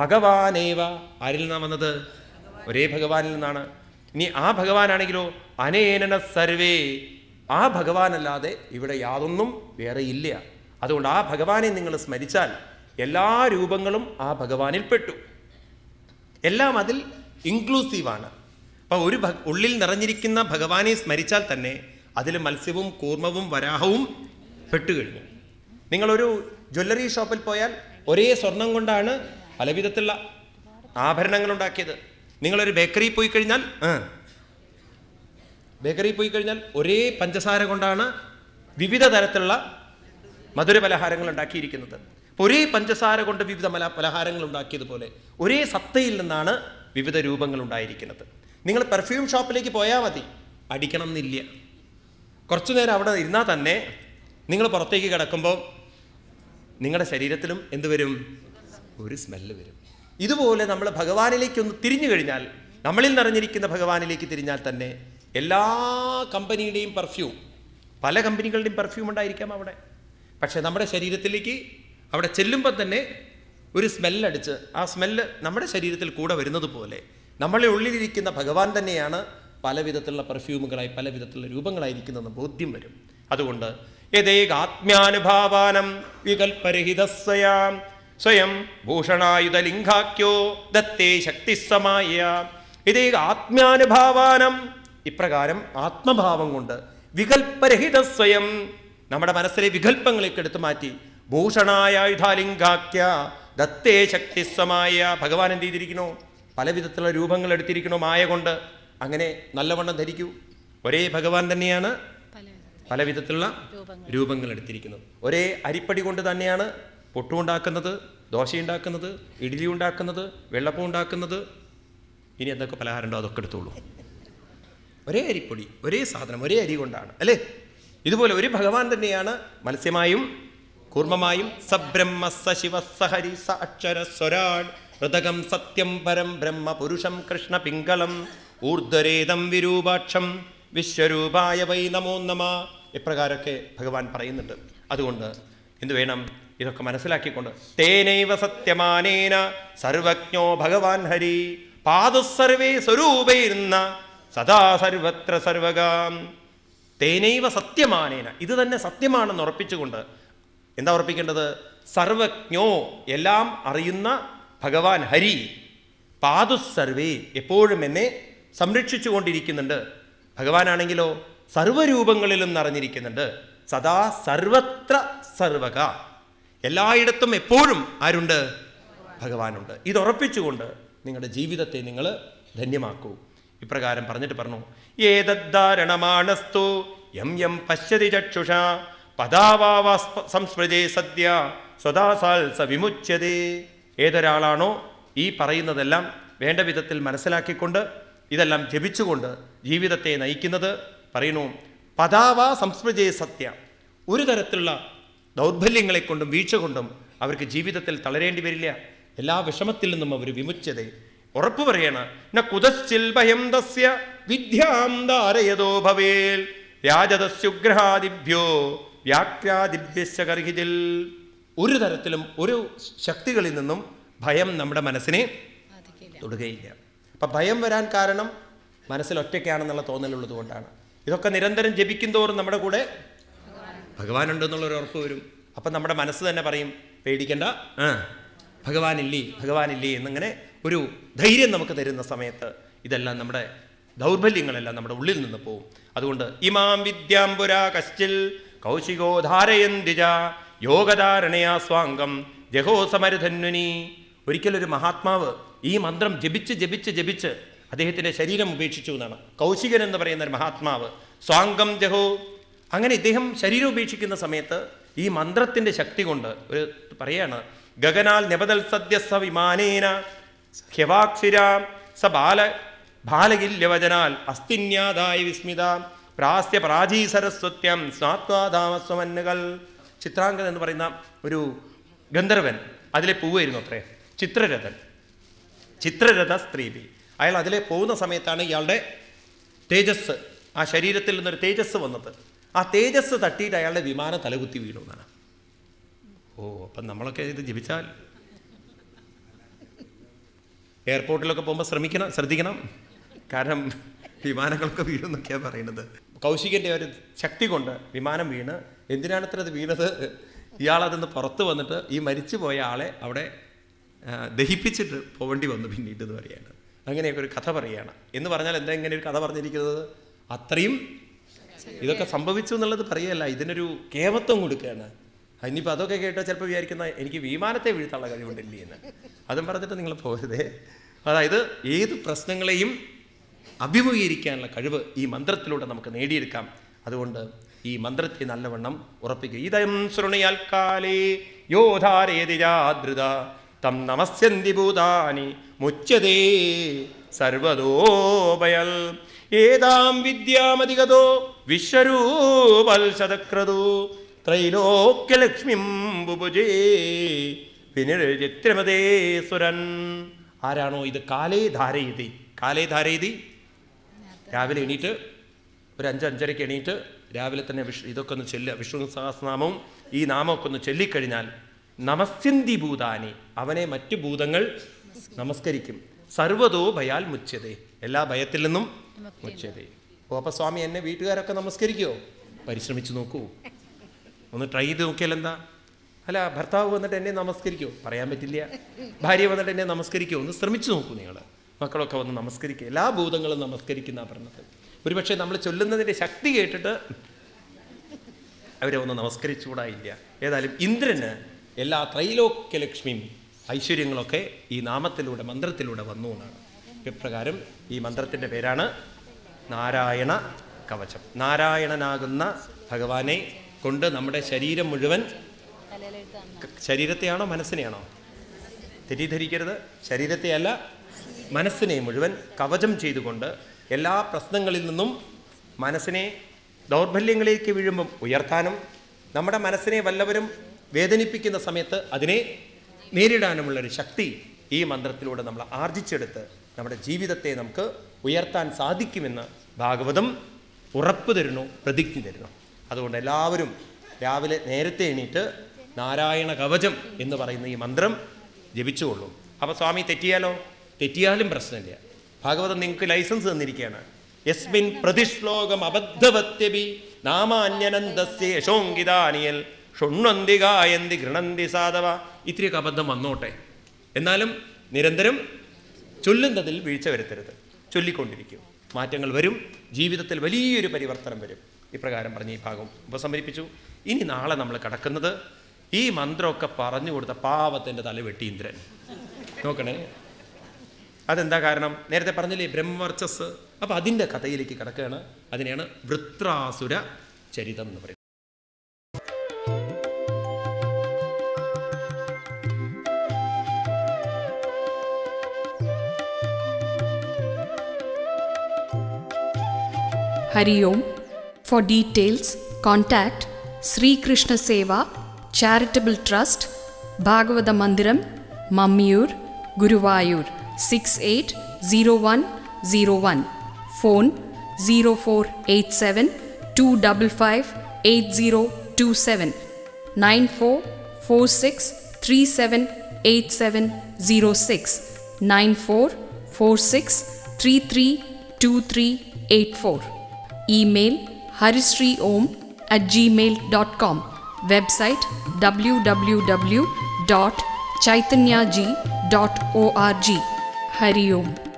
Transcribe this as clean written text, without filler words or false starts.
ഭഗവാനേവ ആരിൽ നിന്നാണ് വന്നത്? ഒരേ ഭഗവാനിൽ നിന്നാണ്. ഇനി ആ ഭഗവാനാണെങ്കിലോ അനേനന സർവേ, ആ ഭഗവാനല്ലാതെ ഇവിടെ യാതൊന്നും വേറെ ഇല്ല. അതുകൊണ്ട് ആ ഭഗവാനെ നിങ്ങൾ സ്മരിച്ചാൽ എല്ലാ രൂപങ്ങളും ആ ഭഗവാനിൽ പെട്ടു, എല്ലാം അതിൽ ഇൻക്ലൂസീവാണ്. അപ്പോൾ ഒരു ഉള്ളിൽ നിറഞ്ഞിരിക്കുന്ന ഭഗവാനെ സ്മരിച്ചാൽ തന്നെ അതിൽ മത്സ്യവും കൂർമ്മവും വരാഹവും പെട്ടുകഴിഞ്ഞു. നിങ്ങളൊരു ജ്വല്ലറി ഷോപ്പിൽ പോയാൽ ഒരേ സ്വർണം കൊണ്ടാണ് പലവിധത്തിലുള്ള ആഭരണങ്ങൾ ഉണ്ടാക്കിയത്. നിങ്ങളൊരു ബേക്കറിയിൽ പോയി കഴിഞ്ഞാൽ ഒരേ പഞ്ചസാര കൊണ്ടാണ് വിവിധ തരത്തിലുള്ള മധുര പലഹാരങ്ങൾ ഉണ്ടാക്കിയിരിക്കുന്നത്. ഒരേ പഞ്ചസാര കൊണ്ട് വിവിധ പലഹാരങ്ങൾ ഉണ്ടാക്കിയതുപോലെ ഒരേ സത്തയിൽ നിന്നാണ് വിവിധ രൂപങ്ങൾ ഉണ്ടായിരിക്കുന്നത്. നിങ്ങൾ പെർഫ്യൂം ഷോപ്പിലേക്ക് പോയാൽ മതി, അടിക്കണം എന്നില്ല. കുറച്ചു നേരം അവിടെ ഇരുന്നാൽ തന്നെ നിങ്ങൾ പുറത്തേക്ക് കിടക്കുമ്പോൾ നിങ്ങളുടെ ശരീരത്തിലും എന്ത് വരും? ഒരു സ്മെല്ല് വരും. ഇതുപോലെ നമ്മൾ ഭഗവാനിലേക്കൊന്ന് തിരിഞ്ഞു കഴിഞ്ഞാൽ, നമ്മളിൽ നിറഞ്ഞിരിക്കുന്ന ഭഗവാനിലേക്ക് തിരിഞ്ഞാൽ തന്നെ എല്ലാ കമ്പനിയുടെയും പെർഫ്യൂം, പല കമ്പനികളുടെയും പെർഫ്യൂം ഉണ്ടായിരിക്കാം അവിടെ. പക്ഷേ നമ്മുടെ ശരീരത്തിലേക്ക് അവിടെ ചെല്ലുമ്പോൾ തന്നെ ഒരു സ്മെല്ലടിച്ച് ആ സ്മെല്ല് നമ്മുടെ ശരീരത്തിൽ കൂടെ വരുന്നത് പോലെ നമ്മളെ ഉള്ളിലിരിക്കുന്ന ഭഗവാൻ തന്നെയാണ് പല വിധത്തിലുള്ള പെർഫ്യൂമുകളായി പല വിധത്തിലുള്ള രൂപങ്ങളായിരിക്കുന്നതെന്ന് ബോധ്യം വരും. അതുകൊണ്ട് യഥേകാത്മ്യാനുഭാവാനം വികൽപരഹിതസ്വയാം സ്വയം ഭൂഷണായുധലിംഗാഖ്യോ ദത്തേ ശക്തിസ്സമായ യഥേക ആത്മ്യാനുഭാവാനം, ഇപ്രകാരം ആത്മഭാവം കൊണ്ട് വികൽപരഹിതസ്വയം നമ്മുടെ മനസ്സിലെ വികല്പങ്ങളൊക്കെ എടുത്തു മാറ്റി ഭൂഷണായുധാലിംഗാഖ്യ ദത്തേ ശക്തിസ്വമായ, ഭഗവാൻ എന്ത് ചെയ്തിരിക്കണോ? പല വിധത്തിലുള്ള രൂപങ്ങൾ എടുത്തിരിക്കണോ മായ കൊണ്ട്. അങ്ങനെ നല്ലവണ്ണം ധരിക്കൂ, ഒരേ ഭഗവാൻ തന്നെയാണ് പല വിധത്തിലുള്ള രൂപങ്ങൾ എടുത്തിരിക്കുന്നത്. ഒരേ അരിപ്പടി കൊണ്ട് തന്നെയാണ് പൊട്ടുണ്ടാക്കുന്നത്, ദോശയുണ്ടാക്കുന്നത്, ഇഡ്ഡലി ഉണ്ടാക്കുന്നത്, വെള്ളപ്പം ഉണ്ടാക്കുന്നത്, ഇനി എന്തൊക്കെ പലഹാരമുണ്ടോ അതൊക്കെ എടുത്തോളൂ. ഒരേ അരിപ്പൊടി, ഒരേ സാധനം, ഒരേ അരി കൊണ്ടാണ് അല്ലേ? ഇതുപോലെ ഒരു ഭഗവാൻ തന്നെയാണ് മത്സ്യമായും കൂർമ്മമായും. സബ്രഹ്മ സശിവ സഹരി സ അക്ഷര സ്വരാട് ഹൃദകം സത്യം പരം ബ്രഹ്മ പുരുഷം കൃഷ്ണ പിംഗളം ഊർധ്വരേതം വിരൂപാക്ഷം വിശ്വരൂപായ വൈ നമോ നമ. ഇപ്രകാരമൊക്കെ ഭഗവാൻ പറയുന്നുണ്ട്. അതുകൊണ്ട് എന്തു വേണം? ഇതൊക്കെ മനസ്സിലാക്കിക്കൊണ്ട് തേനൈവ സത്യമാനേന സർവജ്ഞോ ഭഗവാൻ ഹരി പാദസർവേ സ്വരൂപൈർന്ന സദാ സർവത്ര സർവകാം. തേനൈവ സത്യമാനേന, ഇത് തന്നെ സത്യമാണെന്ന് ഉറപ്പിച്ചുകൊണ്ട്. എന്താ ഉറപ്പിക്കേണ്ടത്? സർവജ്ഞോ, എല്ലാം അറിയുന്ന ഭഗവാൻ ഹരി പാദുസർവേ, എപ്പോഴും എന്നെ സംരക്ഷിച്ചു കൊണ്ടിരിക്കുന്നുണ്ട്. ഭഗവാനാണെങ്കിലോ സർവ്വരൂപങ്ങളിലും നിറഞ്ഞിരിക്കുന്നുണ്ട്. സദാ സർവത്ര സർവക, എല്ലായിടത്തും എപ്പോഴും ആരുണ്ട്? ഭഗവാനുണ്ട്. ഇതുറപ്പിച്ചുകൊണ്ട് നിങ്ങളുടെ ജീവിതത്തെ നിങ്ങൾ ധന്യമാക്കൂ. ഇപ്രകാരം പറഞ്ഞിട്ട് പറഞ്ഞു ഏതദ്ധാരണമാണസ്തു യം യം പശ്യതി ചക്ഷുഷ പദാവാ സംസ്മൃതേ സദ്യ സ്വദാസാൽ സ വിമുച്യതേ. ഏതൊരാളാണോ ഈ പറയുന്നതെല്ലാം വേണ്ട വിധത്തിൽ മനസ്സിലാക്കിക്കൊണ്ട് ഇതെല്ലാം ജപിച്ചുകൊണ്ട് ജീവിതത്തെ നയിക്കുന്നത് പറയുന്നു, പദാവാ സംസ്മൃതേ സത്യ, ഒരു തരത്തിലുള്ള ദൗർബല്യങ്ങളെ കൊണ്ടും വീഴ്ച കൊണ്ടും അവർക്ക് ജീവിതത്തിൽ തളരേണ്ടി വരില്ല. എല്ലാ വിഷമത്തിൽ നിന്നും അവർ വിമുച്ഛത ഉറപ്പു പറയണ. ന കുതശ്ചിൽ ഭയം തസ്യ വിദ്യാം ധാരയതോ ഭവേൽ രാജതസ്യുഗ്രഹാദിഭ്യോ വ്യാക്രാദിഭ്യശ്ച കർഹിതിൽ. ഒരു തരത്തിലും ഒരു ശക്തികളിൽ നിന്നും ഭയം നമ്മുടെ മനസ്സിനെ തൊടുകയില്ല. അപ്പം ഭയം വരാൻ കാരണം മനസ്സിൽ ഒറ്റയ്ക്കാണെന്നുള്ള തോന്നലുള്ളത് കൊണ്ടാണ്. ഇതൊക്കെ നിരന്തരം ജപിക്കും തോറും നമ്മുടെ കൂടെ ഭഗവാനുണ്ടെന്നുള്ളൊരു ഉറപ്പ് വരും. അപ്പം നമ്മുടെ മനസ്സ് തന്നെ പറയും, പേടിക്കണ്ട, ഭഗവാനില്ലേ ഭഗവാനില്ലേ എന്നിങ്ങനെ ഒരു ധൈര്യം നമുക്ക് തരുന്ന സമയത്ത് ഇതെല്ലാം നമ്മുടെ ദൗർബല്യങ്ങളെല്ലാം നമ്മുടെ ഉള്ളിൽ നിന്ന് പോവും. അതുകൊണ്ട് ഇമാം വിദ്യാംബുര കശ്ചിൽ കൗശികോ ധാരയന്തിജ യോഗധാരണയാ സ്വാംഗം ജഹോ സമരധന്വനി. ഒരിക്കലൊരു മഹാത്മാവ് ഈ മന്ത്രം ജപിച്ച് ജപിച്ച് ജപിച്ച് അദ്ദേഹത്തിൻ്റെ ശരീരം ഉപേക്ഷിച്ചു എന്നാണ്. കൗശികൻ എന്ന് പറയുന്ന ഒരു മഹാത്മാവ് സ്വാംഗം ജഹോ, അങ്ങനെ ഇദ്ദേഹം ശരീരം ഉപേക്ഷിക്കുന്ന സമയത്ത് ഈ മന്ത്രത്തിൻ്റെ ശക്തി കൊണ്ട് ഒരു പറയാണ് ഗഗനാൽ നബദൽ സദ്യ സ വിമാനേന ഹ്യവാക്ഷിര സ ബാലകില്യവചനാൽ അസ്തിന്യാദായ വിസ്മിത പ്രാസ്യ പ്രാചീ സരസ്വത്യം സ്നാത്വാധാമസ്വമന്നുകൾ. ചിത്രാംഗൻ എന്ന് പറയുന്ന ഒരു ഗന്ധർവൻ അതിലെ പോവുമായിരുന്നു അത്രേ, ചിത്രരഥ സ്ത്രീപി. അയാൾ അതിലെ പോകുന്ന സമയത്താണ് ഇയാളുടെ തേജസ്, ആ ശരീരത്തിൽ നിന്നൊരു തേജസ് വന്നത്. ആ തേജസ് തട്ടിയിട്ട് അയാളുടെ വിമാനം തലകുത്തി വീണു എന്നാണ്. അപ്പം നമ്മളൊക്കെ ഇത് ജപിച്ചാൽ എയർപോർട്ടിലൊക്കെ പോകുമ്പോൾ ശ്രദ്ധിക്കണം. കാരണം വിമാനങ്ങളൊക്കെ വീഴുന്നൊക്കെയാണ് പറയുന്നത്. കൗശികൻ്റെ ഒരു ശക്തി കൊണ്ട് വിമാനം വീണ്, എന്തിനാണിത്ര അത് വീണത്, ഇയാളതിന്ന് പുറത്ത് വന്നിട്ട് ഈ മരിച്ചു പോയ ആളെ അവിടെ ദഹിപ്പിച്ചിട്ട് പോകേണ്ടി വന്നു പിന്നീട് എന്ന് പറയുകയാണ്. അങ്ങനെയൊക്കെ ഒരു കഥ പറയുകയാണ് എന്ന് പറഞ്ഞാൽ എന്താ ഇങ്ങനെ ഒരു കഥ പറഞ്ഞിരിക്കുന്നത്? അത്രയും ഇതൊക്കെ സംഭവിച്ചു എന്നുള്ളത് പറയുകയല്ല, ഇതിനൊരു കേമത്വം കൊടുക്കുകയാണ്. ഇനിയിപ്പോൾ അതൊക്കെ കേട്ടോ ചിലപ്പോൾ വിചാരിക്കുന്ന എനിക്ക് വിമാനത്തെ വീഴ്ത്താനുള്ള കഴിവുണ്ടല്ലേ എന്ന്. അതും പറഞ്ഞിട്ട് നിങ്ങൾ പോകരുതേ. അതായത് ഏത് പ്രശ്നങ്ങളെയും അഭിമുഖീകരിക്കാനുള്ള കഴിവ് ഈ മന്ത്രത്തിലൂടെ നമുക്ക് നേടിയെടുക്കാം. അതുകൊണ്ട് ഈ മന്ത്രത്തെ നല്ലവണ്ണം ഉറപ്പിക്കുക. ഇതം ശൃണയാൽ കാലേ യോധാരേതിരാദ്രുത തം നമസ്യന്തി ഭൂതാനി മുച്യതേ സർവദോഭയൽ ഏതാം വിദ്യാമതിഗതോ വിശ്വരൂപൽ ശതക്രതു ത്രൈലോക്യലക്ഷ്മിം ബുഭുജേ വിനിർജിത്രമതേശ്വരൻ. ആരാണോ ഇത് കാലേ ധാരയതി, കാലേ ധാരയതി, രാവിലെ എണീറ്റ് ഒരു 5:30 എണീറ്റ് രാവിലെ തന്നെ ഇതൊക്കെ ഒന്ന് ചൊല്ലുക. വിഷ്ണു സഹസ്രനാമവും ഈ നാമമൊക്കെ ഒന്ന് ചൊല്ലിക്കഴിഞ്ഞാൽ നമസ്യന്തി ഭൂതാനി, അവനെ മറ്റു ഭൂതങ്ങൾ നമസ്കരിക്കും. സർവ്വതോ ഭയാൽ മുച്യതേ, എല്ലാ ഭയത്തിൽ നിന്നും മുച്യതേ. ഓ, അപ്പം സ്വാമി എന്നെ വീട്ടുകാരൊക്കെ നമസ്കരിക്കുമോ? പരിശ്രമിച്ചു നോക്കൂ, ഒന്ന് ട്രൈ ചെയ്ത് നോക്കിയാൽ എന്താ? അല്ല, ഭർത്താവ് വന്നിട്ട് എന്നെ നമസ്കരിക്കുമോ? പറയാൻ പറ്റില്ല. ഭാര്യ വന്നിട്ട് എന്നെ നമസ്കരിക്കുമോ? ഒന്ന് ശ്രമിച്ചു നോക്കൂ. നിങ്ങൾ മക്കളൊക്കെ വന്ന് നമസ്കരിക്കുക. എല്ലാ ഭൂതങ്ങളും നമസ്കരിക്കുന്ന പറഞ്ഞത് ഒരുപക്ഷെ നമ്മൾ ചൊല്ലുന്നതിൻ്റെ ശക്തി കേട്ടിട്ട് അവരെ ഒന്ന് നമസ്കരിച്ചുകൂടായില്ല. ഏതായാലും ഇന്ദ്രന് എല്ലാ ത്രൈലോക്യലക്ഷ്മിയും ഐശ്വര്യങ്ങളൊക്കെ ഈ നാമത്തിലൂടെ മന്ത്രത്തിലൂടെ വന്നു എന്നാണ്. ഇപ്രകാരം ഈ മന്ത്രത്തിൻ്റെ പേരാണ് നാരായണ കവചം. നാരായണനാകുന്ന ഭഗവാനെ കൊണ്ട് നമ്മുടെ ശരീരം മുഴുവൻ, ശരീരത്തെയാണോ മനസ്സിനെയാണോ തെറ്റിദ്ധരിക്കരുത്, ശരീരത്തെയല്ല മനസ്സിനെ മുഴുവൻ കവചം ചെയ്തുകൊണ്ട് എല്ലാ പ്രശ്നങ്ങളിൽ നിന്നും മനസ്സിനെ ദൗർബല്യങ്ങളിലേക്ക് വീഴുമ്പം ഉയർത്താനും നമ്മുടെ മനസ്സിനെ വല്ലവരും വേദനിപ്പിക്കുന്ന സമയത്ത് അതിനെ നേരിടാനുമുള്ളൊരു ശക്തി ഈ മന്ത്രത്തിലൂടെ നമ്മൾ ആർജിച്ചെടുത്ത് നമ്മുടെ ജീവിതത്തെ നമുക്ക് ഉയർത്താൻ സാധിക്കുമെന്ന് ഭാഗവതം ഉറപ്പ് തരുന്നു, പ്രതിജ്ഞ തരുന്നു. അതുകൊണ്ട് എല്ലാവരും രാവിലെ നേരത്തെ എണീറ്റ് നാരായണ കവചം എന്ന് പറയുന്ന ഈ മന്ത്രം ജപിച്ചുകൊള്ളും. അപ്പോൾ സ്വാമി തെറ്റിയാലോ? തെറ്റിയാലും പ്രശ്നമില്ല. ഭാഗവതം നിങ്ങൾക്ക് ലൈസൻസ് തന്നിരിക്കുകയാണ്. യസ്മിൻ പ്രതിശ്ലോകം അബദ്ധവത്യപി നാമാന്യനന്ദസ്യ യശോങ്കിതാനിയൽ ഷുണ്ണന്തി ഗായന്തി ഗൃണന്തി സാധവ. ഇത്രയൊക്കെ അബദ്ധം വന്നോട്ടെ, എന്നാലും നിരന്തരം ചൊല്ലുന്നതിൽ വീഴ്ച വരുത്തരുത്. ചൊല്ലിക്കൊണ്ടിരിക്കും, മാറ്റങ്ങൾ വരും, ജീവിതത്തിൽ വലിയൊരു പരിവർത്തനം വരും. ഇപ്രകാരം പറഞ്ഞ് ഈ ഭാഗം ഉപസമരിപ്പിച്ചു. ഇനി നാളെ നമ്മൾ കടക്കുന്നത് ഈ മന്ത്രമൊക്കെ പറഞ്ഞു കൊടുത്ത പാവത്തിൻ്റെ തലവെട്ടി ഇന്ദ്രൻ. നോക്കണേ, അതെന്താ കാരണം? നേരത്തെ പറഞ്ഞില്ലേ ബ്രഹ്മവർച്ചസ്. അപ്പോൾ അതിൻ്റെ കഥയിലേക്ക് കടക്കുകയാണ്. അതിനെയാണ് വൃത്രാസുര ചരിതം എന്ന് പറയുന്നത്. Hari Om. For details, contact Sri Krishna Seva, Charitable Trust, BhagavadaMandiram, Mammiyur, Guruvayur, 680101. Phone 0487-255-8027, 9446-378706, 9446-332384. Email harishriom@gmail.com. Website www.chaitanyaji.org. Hari Om.